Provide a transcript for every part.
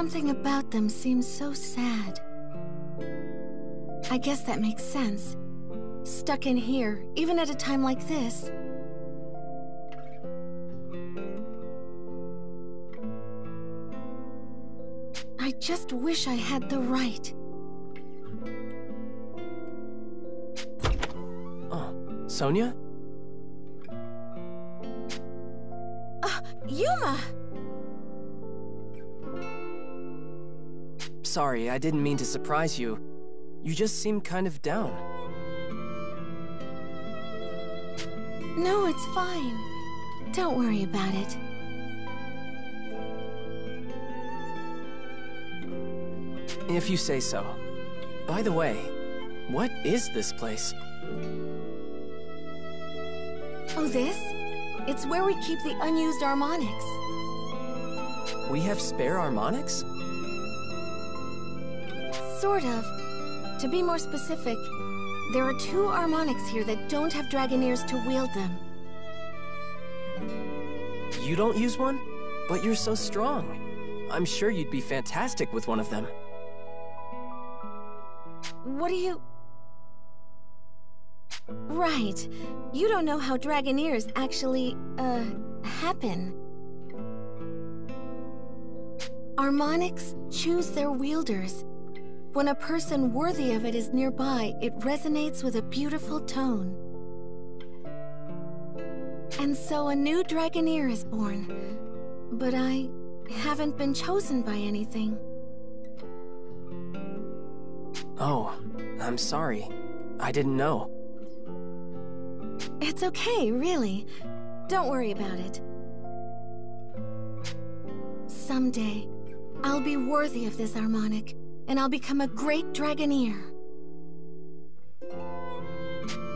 Something about them seems so sad. I guess that makes sense. Stuck in here, even at a time like this. I just wish I had the right. Sonia? Yuma! Sorry, I didn't mean to surprise you. You just seem kind of down. No, it's fine. Don't worry about it. If you say so. By the way, what is this place? Oh, this? It's where we keep the unused Armonics. We have spare Armonics? Sort of. To be more specific, there are two Armonics here that don't have Dragoneers to wield them. You don't use one? But you're so strong. I'm sure you'd be fantastic with one of them. What do you... Right. You don't know how Dragoneers actually, happen. Armonics choose their wielders. When a person worthy of it is nearby, it resonates with a beautiful tone. And so a new Dragoneer is born. But I haven't been chosen by anything. Oh, I'm sorry. I didn't know. It's okay, really. Don't worry about it. Someday, I'll be worthy of this Armonic, and I'll become a great Dragoneer.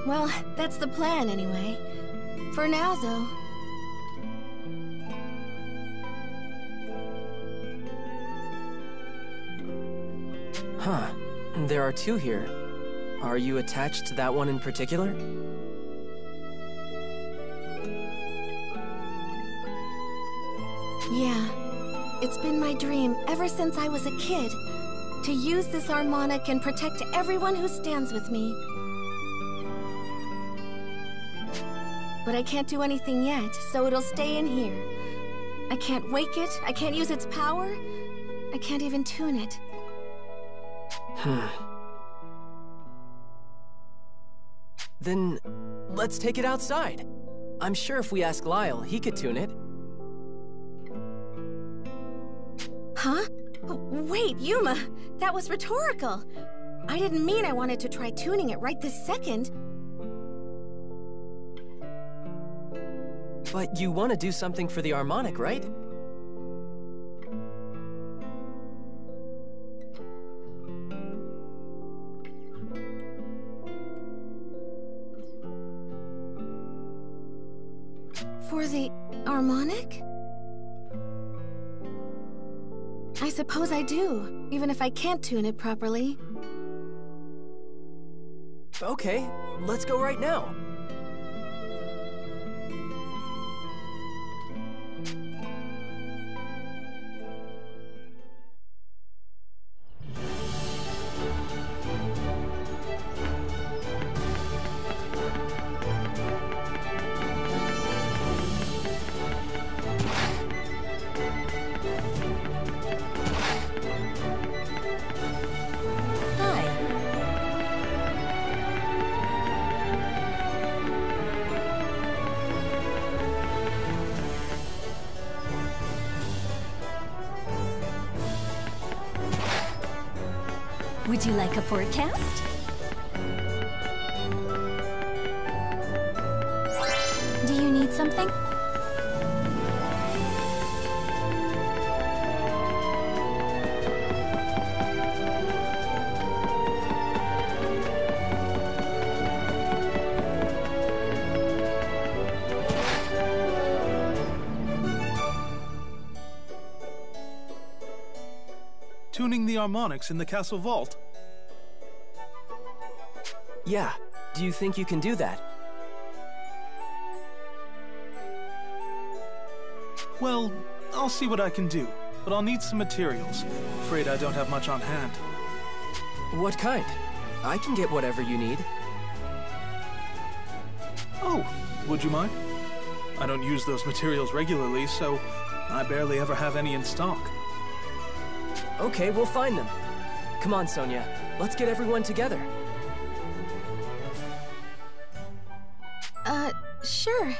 Well, that's the plan, anyway. For now, though. Huh. There are two here. Are you attached to that one in particular? Yeah, it's been my dream ever since I was a kid to use this Armonic and protect everyone who stands with me. But I can't do anything yet, so it'll stay in here. I can't wake it, I can't use its power, I can't even tune it. Then, let's take it outside. I'm sure if we ask Lyle, he could tune it. Huh? Wait, Yuma! That was rhetorical! I didn't mean I wanted to try tuning it right this second. But you want to do something for the Armonic, right? For the Armonic? I suppose I do, even if I can't tune it properly. Okay, let's go right now. Would you like a forecast? Do you need something? Tuning the Armonics in the castle vault. Yeah, do you think you can do that? Well, I'll see what I can do. but I'll need some materials. Afraid I don't have much on hand. What kind? I can get whatever you need. Oh, would you mind? I don't use those materials regularly, so I barely ever have any in stock. Okay, we'll find them. Come on, Sonia. Let's get everyone together. Sure.